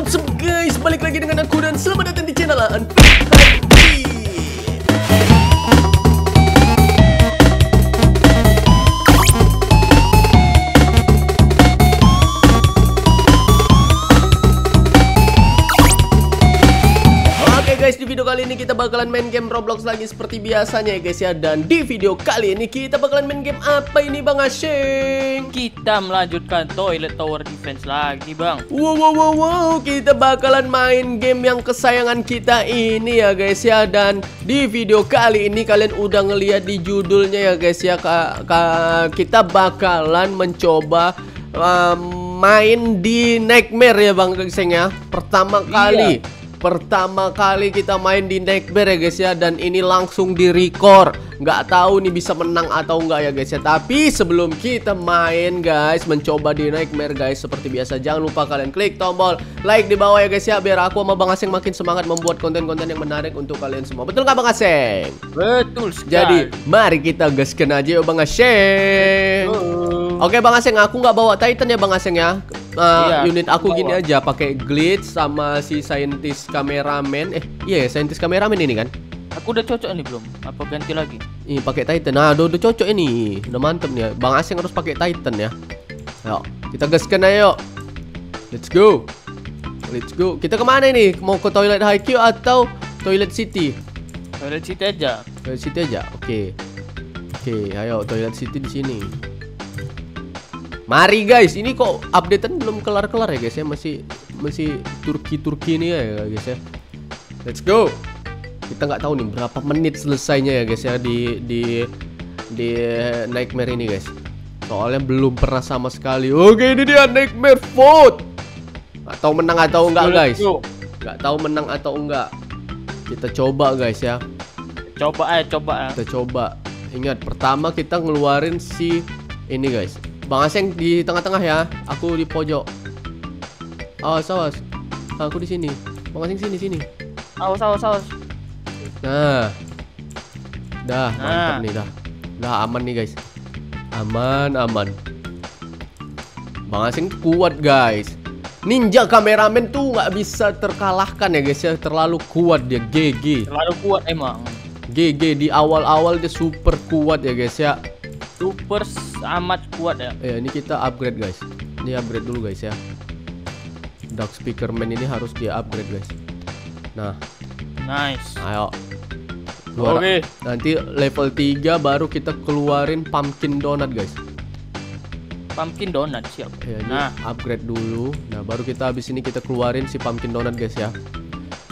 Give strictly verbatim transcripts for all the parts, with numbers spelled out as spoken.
What's up guys, balik lagi dengan aku dan selamat datang di channel Unpacking. Di video kali ini kita bakalan main game Roblox lagi seperti biasanya ya guys ya. Dan di video kali ini kita bakalan main game apa ini Bang Asing? Kita melanjutkan Toilet Tower Defense lagi Bang. Wow wow wow, wow. Kita bakalan main game yang kesayangan kita ini ya guys ya. Dan di video kali ini kalian udah ngeliat di judulnya ya guys ya. Kita bakalan mencoba um, main di Nightmare ya Bang Asing ya. Pertama kali iya. Pertama kali kita main di Nightmare ya guys ya. Dan ini langsung di record. Nggak tahu nih bisa menang atau nggak ya guys ya. Tapi sebelum kita main guys, mencoba di Nightmare guys, seperti biasa jangan lupa kalian klik tombol like di bawah ya guys ya, biar aku sama Bang Asing makin semangat membuat konten-konten yang menarik untuk kalian semua. Betul nggak Bang Asing? Betul sekali. Jadi mari kita gaskan aja yuk Bang Asing. Oke Bang Asing, aku nggak bawa Titan ya Bang Asing ya. Uh, iya, unit aku gini aja, pakai glitch sama si scientist kameramen. Eh, iya, yeah, scientist kameramen ini kan. Aku udah cocok nih belum? Apa ganti lagi? Ih, pakai Titan. Nah, udah, udah cocok ini. Udah mantep nih. Bang Asing harus pakai Titan ya. Ayo, kita gaskan ayo. Let's go. Let's go. Kita kemana ini? Mau ke Toilet H Q atau Toilet City? Toilet City aja. Toilet City aja. Oke. Oke, ayo Toilet City di sini. Mari guys, ini kok updatean belum kelar-kelar ya guys ya, masih masih Turki-Turki ini ya guys ya. Let's go. Kita nggak tahu nih berapa menit selesainya ya guys ya di di di Nightmare ini guys. Soalnya belum pernah sama sekali. Oke, ini dia Nightmare vote. Atau menang atau enggak guys? Nggak tahu menang atau enggak. Kita coba guys ya. Coba aja, coba aja. Kita coba. Ingat, pertama kita ngeluarin si ini guys. Bang Asing di tengah-tengah ya, aku di pojok. Awas awas, aku di sini. Bang Asing sini sini. Awas awas awas. Nah, dah nah. Mantap nih dah, dah aman nih guys. Aman aman. Bang Asing kuat guys. Ninja kameramen tuh nggak bisa terkalahkan ya guys ya, terlalu kuat dia. G G. Terlalu kuat emang. G G di awal-awal dia super kuat ya guys ya. Super amat kuat ya. Ya ini kita upgrade guys. Ini upgrade dulu guys ya. Dark speaker man ini harus di upgrade guys. Nah, nice. Ayo. Oke. Okay. Nanti level tiga baru kita keluarin pumpkin donut guys. Pumpkin donut siap. Ya, nah, upgrade dulu. Nah, baru kita habis ini kita keluarin si pumpkin donut guys ya.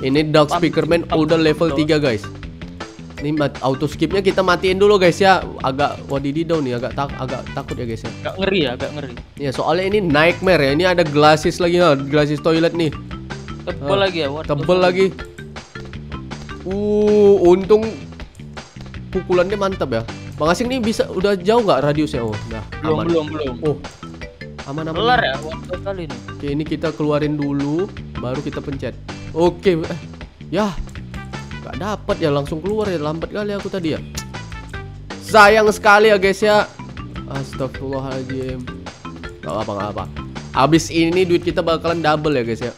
Ini dark Pump speaker man udah level tiga guys. Ini auto skipnya kita matiin dulu guys ya. Agak wadididaw nih, agak tak agak takut ya guys ya. Agak ngeri ya, agak ngeri. Ya soalnya ini Nightmare ya. Ini ada glasses lagi ya, glasses toilet nih. Tebel ah, lagi ya. Tebel lagi. Uh, untung pukulannya mantap ya. Bang Asing nih bisa udah jauh nggak radiusnya? Oh, nah, belum aman. belum belum. Oh, aman aman. Kelar ya, waktu kali ini. Oke, ini kita keluarin dulu, baru kita pencet. Oke, ya. Gak dapat ya, langsung keluar ya, lambat kali aku tadi ya. Sayang sekali ya guys ya. Astagfirullahaladzim. Gak apa gak apa. Abis ini duit kita bakalan double ya guys ya.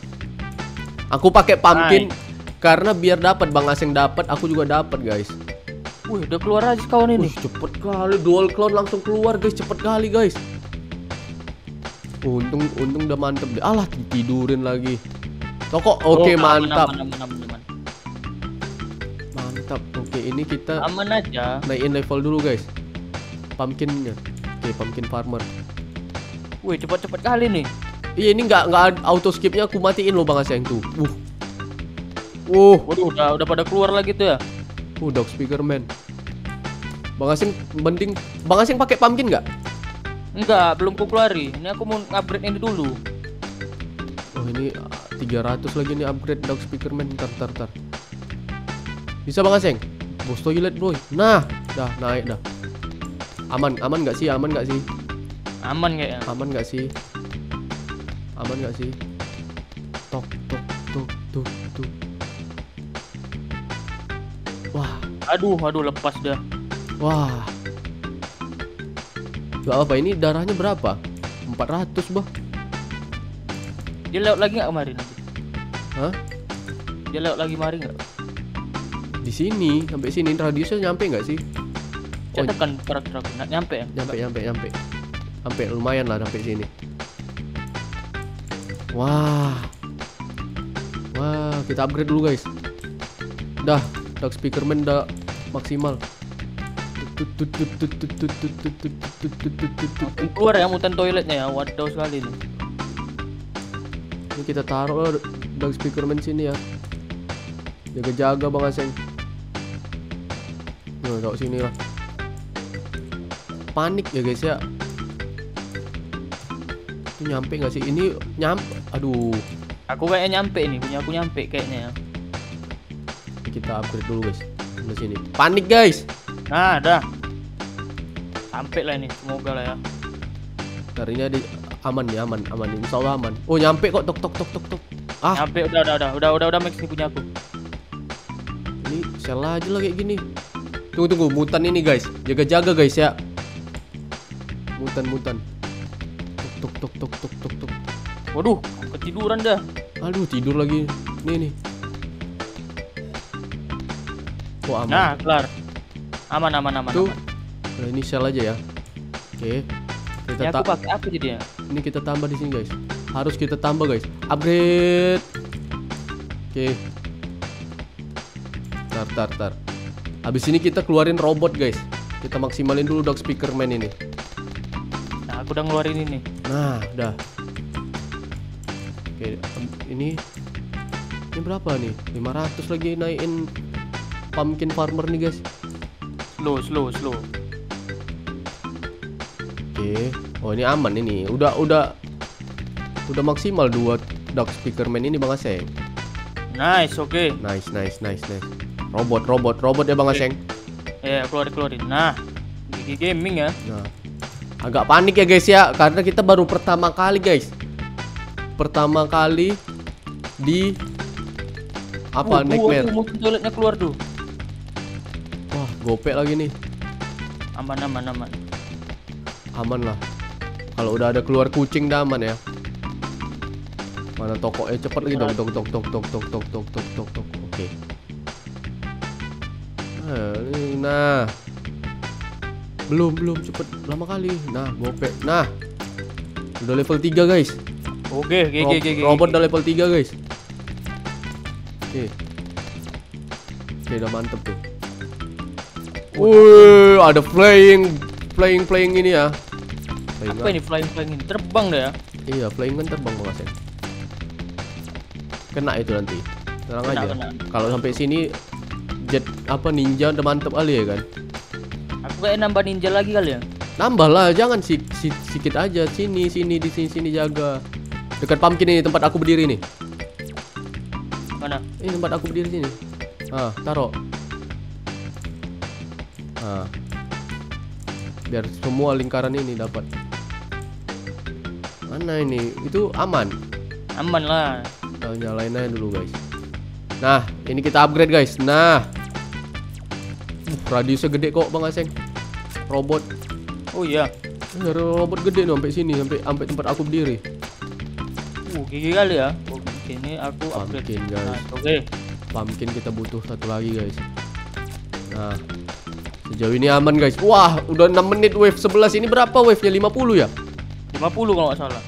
Aku pakai pumpkin karena biar dapat Bang Asing dapat, aku juga dapat guys. Wih, udah keluar aja kawan ini. Wih, cepet kali dual cloud langsung keluar guys, cepet kali guys. Untung untung udah mantep. Alah tidurin lagi. Toko oke okay, oh, mantap. Aman, aman, aman, aman. Oke, ini kita aman aja. Naikin level dulu guys. Pumpkinnya. Oke, pumpkin farmer. Wih, cepat-cepat kali nih. Iya, ini nggak nggak auto skipnya aku matiin loh Bang Asing tuh. Uh. Uh. Waduh, udah udah pada keluar lagi tuh ya. Uh, dog speaker man. Bang Asing mending Bang Asing pakai pumpkin nggak? Enggak, belum ku keluari. Ini aku mau upgrade ini dulu. Oh, ini tiga ratus lagi nih upgrade dog speaker man. Tar tar tar. Bisa Bang Asing? Bos toilet boy. Nah, dah naik dah. Aman, aman nggak sih? Aman nggak sih? Aman nggak ya? Aman nggak sih? Aman nggak sih? Tok, tok, tok, tok, tok. Wah, aduh, aduh lepas dah. Wah, gak apa ini darahnya berapa? empat ratus bah. Dia lewat lagi nggak kemarin? Hah? Dia lewat lagi mari nggak? Di sini, sampai sini radiusnya nyampe nggak sih? Oh, kan truk-truk nyampe ya? Nyampe, nyampe, nyampe. Sampai lumayan lah sampai sini. Wah. Wah, kita upgrade dulu, guys. Dah, dark speakerman udah maksimal. Keluar ya mutan toiletnya ya, waduh sekali nih. Ini kita taruh dark speakerman sini ya. Jaga-jaga Bang Aseng. Nah, taruh sini lah. Panik ya guys ya. Itu nyampe nggak sih? Ini nyampe. Aduh. Aku kayaknya nyampe nih, punya aku nyampe kayaknya ya. Kita upgrade dulu guys. Di sini. Panik guys. Nah, dah. Sampai lah ini, semoga lah ya. Darinya di aman ya, aman, aman. Insyaallah aman. Oh, nyampe kok tok tok tok tok tok. Ah. Nyampe udah udah udah udah udah udah Max ini punya aku. Ini sel aja lah kayak gini. Tunggu tunggu, mutan ini guys. Jaga-jaga guys ya. Mutan-mutan. Tok tok tok tok tok tok. Waduh, ketiduran dah. Aduh, tidur lagi. Nih nih. Oh, aman. Nah, kelar. Aman aman aman. Tuh. Aman. Nah, ini shell aja ya. Oke. Kita ya, aku pakai apa jadinya? Ini kita tambah di sini, guys. Harus kita tambah, guys. Upgrade. Oke. Tar tar tar. Habis ini kita keluarin robot, guys. Kita maksimalin dulu dog speakerman ini. Aku udah ngeluarin ini. Nah, udah. Oke, ini ini berapa nih? lima ratus lagi naikin pumpkin farmer nih, guys. Slow, slow, slow. Oke. Oh, ini aman ini. Udah udah udah maksimal dua dark speakerman ini Bang Aseng. Nice, oke. Okay. Nice, nice, nice, nice. Robot, robot, robot ya Bang Aseng. Eh, yeah, keluarin, keluarin. Nah, gigi gaming ya. Nah. Agak panik ya guys ya, karena kita baru pertama kali guys. Pertama kali di apa, oh, Nightmare. Mungkin toiletnya keluar tuh. Wah, gopek lagi nih. Aman aman aman. Aman lah. Kalau udah ada keluar kucing dah aman ya. Mana toko eh cepat lagi dong dong dong dong dong dong dong dong dong dong. Oke. Nah. Belum, belum, cepet, lama kali. Nah, gopek. Nah. Udah level tiga, guys. Oke, okay, oke, oke. Robot udah level tiga, guys. Oke. Okay. Oke, okay, udah mantep tuh. Wih, ada flying, flying, flying ini ya. Flying apa up. Ini flying, flying ini? Terbang dah ya? Iya, flying kan terbang Bang Aseng. Kena itu nanti. Tenang kena, aja. Kalau sampai sini jet apa ninja udah mantep kali ya kan? Kayak nambah ninja lagi kali ya? Nambah lah, jangan si, si, sikit aja. Sini, sini, di sini, sini jaga. Dekat pumpkin ini tempat aku berdiri nih. Mana? Ini tempat aku berdiri sini. Ah, taruh. Ah. Biar semua lingkaran ini dapat. Mana ini? Itu aman. Aman lah. Kita nyalain aja dulu guys. Nah, ini kita upgrade guys. Nah, radiusnya gede kok Bang Aseng. Robot. Oh iya. Ada robot gede nih sampai sini, sampai sampai tempat aku berdiri. Uh, gigi kali ya. Oke, ini aku upgrade pumpkin, guys. Nah, oke. Okay. Pumpkin kita butuh satu lagi, guys. Nah. Sejauh ini aman, guys. Wah, udah enam menit wave sebelas. Ini berapa wave-nya? lima puluh ya? lima puluh kalau nggak salah.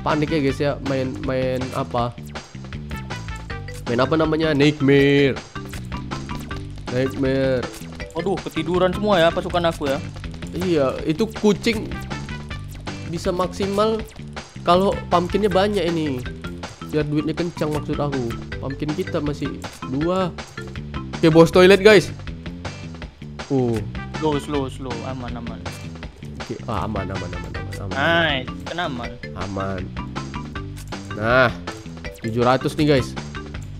Panik ya, guys ya. Main main apa? Main apa namanya? Nightmare. Nightmare. Aduh, ketiduran semua ya pasukan aku ya. Iya, itu kucing bisa maksimal kalau pumpkinnya banyak ini. Biar duitnya kencang maksud aku. Pumpkin kita masih dua. Oke, bos toilet guys. Oh, slow slow slow, aman aman. Oke, ah, aman aman aman aman aman. Nice, kena aman. Aman. Nah, tujuh ratus nih guys.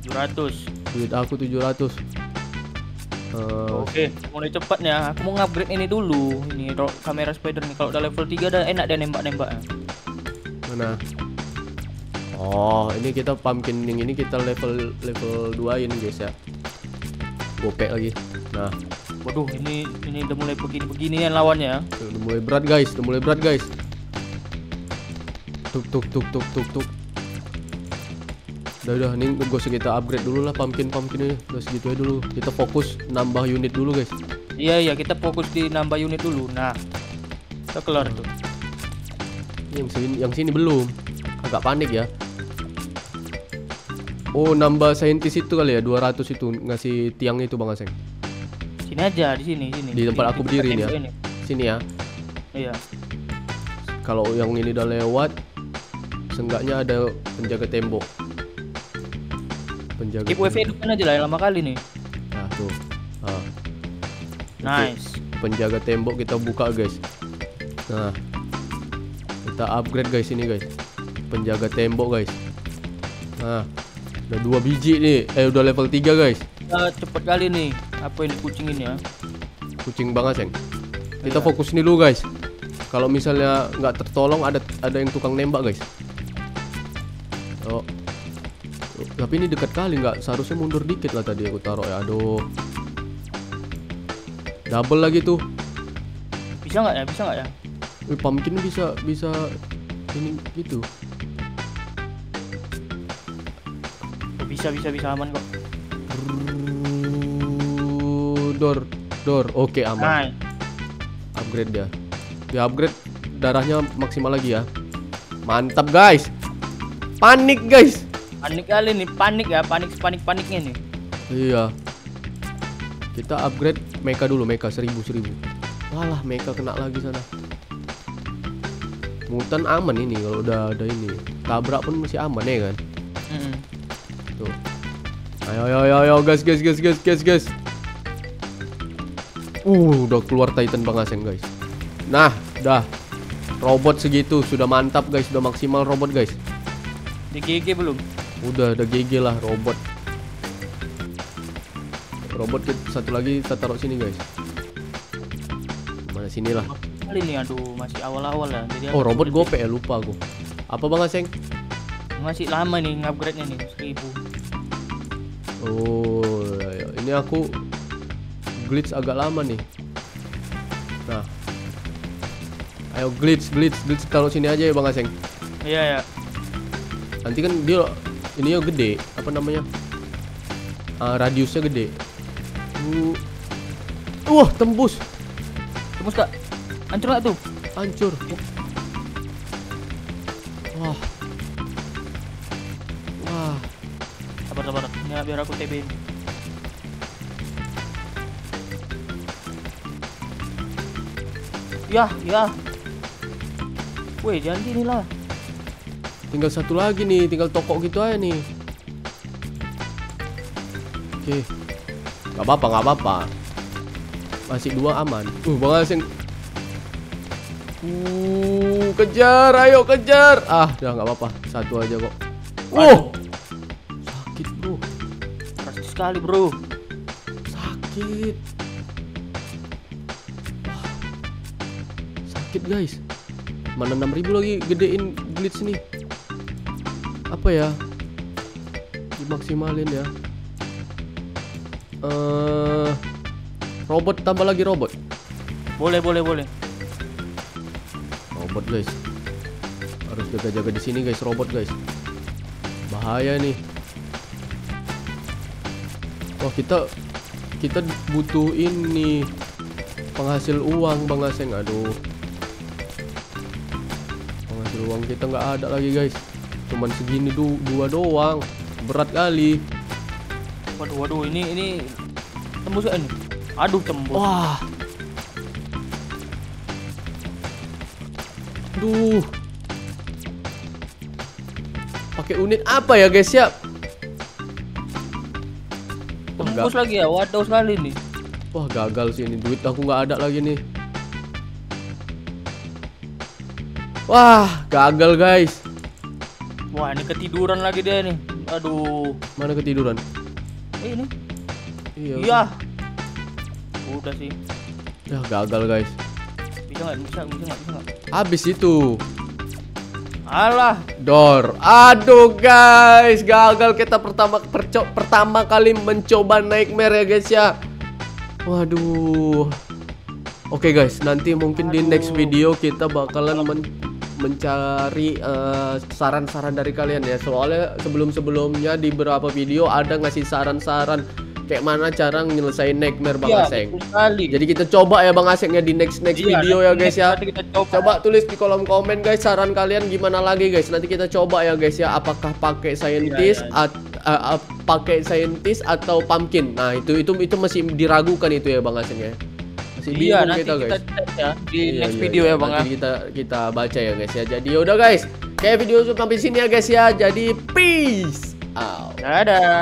tujuh ratus. Duit aku tujuh ratus. Uh, Oke, okay. Mulai cepatnya. Aku mau upgrade ini dulu. Ini kamera spider nih. Kalau udah level tiga dah enak dia nembak-nembak. Mana? Oh, ini kita pumpkin yang ini kita level level dua ini guys ya. Gopek lagi. Nah, waduh ini ini udah mulai begini-beginian lawannya. Udah mulai berat guys, udah mulai berat guys. Tuk tuk tuk tuk tuk tuk. Udah, ini gue kita upgrade dulu lah pumpkin-pumpkinnya. Udah segitu aja dulu. Kita fokus nambah unit dulu, guys. Iya, iya, kita fokus di nambah unit dulu. Nah, kita keluar tuh. Yang sini, yang sini belum. Agak panik ya. Oh, nambah saintis itu kali ya, dua ratus itu. Ngasih tiang itu, Bang Aseng. Sini aja, di sini, sini. Di tempat sini, aku berdiri ya. Ini. Sini ya. Iya. Kalau yang ini udah lewat, seenggaknya ada penjaga tembok. Penjaga keep W F hidupin aja lah yang lama kali nih. Nah tuh ah. Nice. Oke. Penjaga tembok kita buka, guys. Nah, kita upgrade, guys. Ini, guys, penjaga tembok, guys. Nah, udah dua biji nih. Eh, udah level tiga, guys. Nah, cepet kali nih. Apa ini kucing ini ya? Kucing banget, Seng. Kita yeah. fokus nih dulu, guys. Kalau misalnya nggak tertolong, ada ada yang tukang nembak, guys. Oh, tapi ini dekat kali, nggak seharusnya mundur dikit lah tadi aku taruh ya. Aduh, double lagi tuh. Bisa nggak ya? Bisa nggak ya? Wih, pumpkin bisa bisa ini gitu. Oh, bisa bisa bisa aman kok. Dor dor, oke, aman. Hai. Upgrade ya. Di upgrade darahnya maksimal lagi ya. Mantap, guys. Panik, guys. Panik kali nih, panik ya, panik panik paniknya nih. Iya. Kita upgrade mecha dulu, mecha seribu seribu. Walah, mecha kena lagi sana. Mutan aman ini kalau udah ada ini. Tabrak pun masih aman ya kan? Mm-hmm. Tuh. Ayo ayo ayo ayo guys guys guys guys guys guys. Uh, udah keluar Titan Bang Aseng, guys. Nah, dah. Robot segitu sudah mantap, guys. Sudah maksimal robot, guys. Di G G belum? Udah ada G G lah robot. Robot kita, satu lagi kita taruh sini, guys. Mana sinilah. Kali ini aduh masih awal-awal ya. Jadi oh, robot gope ya, lupa aku. Apa Bang Aseng? Masih lama nih upgrade-nya nih seribu. Oh, ya, ya. Ini aku glitch agak lama nih. Nah. Ayo glitch, glitch, glitch taruh sini aja ya Bang Aseng. Iya ya. Nanti kan dia ini ya gede, apa namanya? Uh, radiusnya gede. Uh. Wah, tembus. Tembus Kak. Hancur enggak tuh? Hancur. Wah. Wah. Sabar sabar. Ya, biar aku T B. Yah, yah. Woi, jangan gini lah. Tinggal satu lagi nih, tinggal toko gitu aja nih. Oke, nggak apa-apa, nggak apa-apa. Masih dua aman. Uh, Bang Aseng. Uh, kejar, ayo kejar. Ah, udah nggak apa-apa, satu aja kok. Wow, sakit bro. Sakit sekali bro. Sakit. Wah. Sakit guys. Mana enam ribu lagi gedein glitch nih. Apa ya, dimaksimalin ya. Uh, robot, tambah lagi robot. Boleh boleh boleh. Robot guys, harus jaga-jaga di sini guys, robot guys. Bahaya nih. Wah, kita kita butuh ini penghasil uang Bang Aseng. Aduh, penghasil uang kita nggak ada lagi guys. Cuman segini tuh dua doang, berat kali. Waduh, waduh, ini ini tembus kan? Aduh, tembus. Wah. Duh. Pakai unit apa ya guys ya? Tembus Gak. lagi ya, waduh sekali nih. Wah, gagal sih ini, duit aku nggak ada lagi nih. Wah, gagal guys. Wah, ini ketiduran lagi dia nih. Aduh, mana ketiduran? Eh, ini. Iya. Iya. Udah sih. Ya gagal guys. Bisa nggak? Bisa, bisa nggak? Bisa nggak? Habis itu. Alah. Dor. Aduh guys, gagal kita pertama perco pertama kali mencoba Nightmare ya guys ya. Waduh. Oke guys, nanti mungkin Aduh. di next video kita bakalan men mencari saran-saran uh, dari kalian ya. Soalnya sebelum-sebelumnya di beberapa video ada ngasih saran-saran kayak mana cara nyelesain Nightmare Bang ya, Aseng. Jadi kita coba ya Bang Aseng ya di next-next ya, video ya guys ya. Kita coba. coba tulis di kolom komen guys saran kalian gimana lagi guys. Nanti kita coba ya guys ya, apakah pakai scientist ya, ya. At, uh, uh, pakai scientist atau pumpkin. Nah, itu itu itu masih diragukan itu ya Bang Aseng ya. Masih iya, bingung kita guys. Kita ya, di iya, next iya, video iya, ya Bang. Nanti kita kita baca ya guys ya. Jadi yaudah guys, kayak video sampai sini ya guys ya. Jadi peace out. Dadah.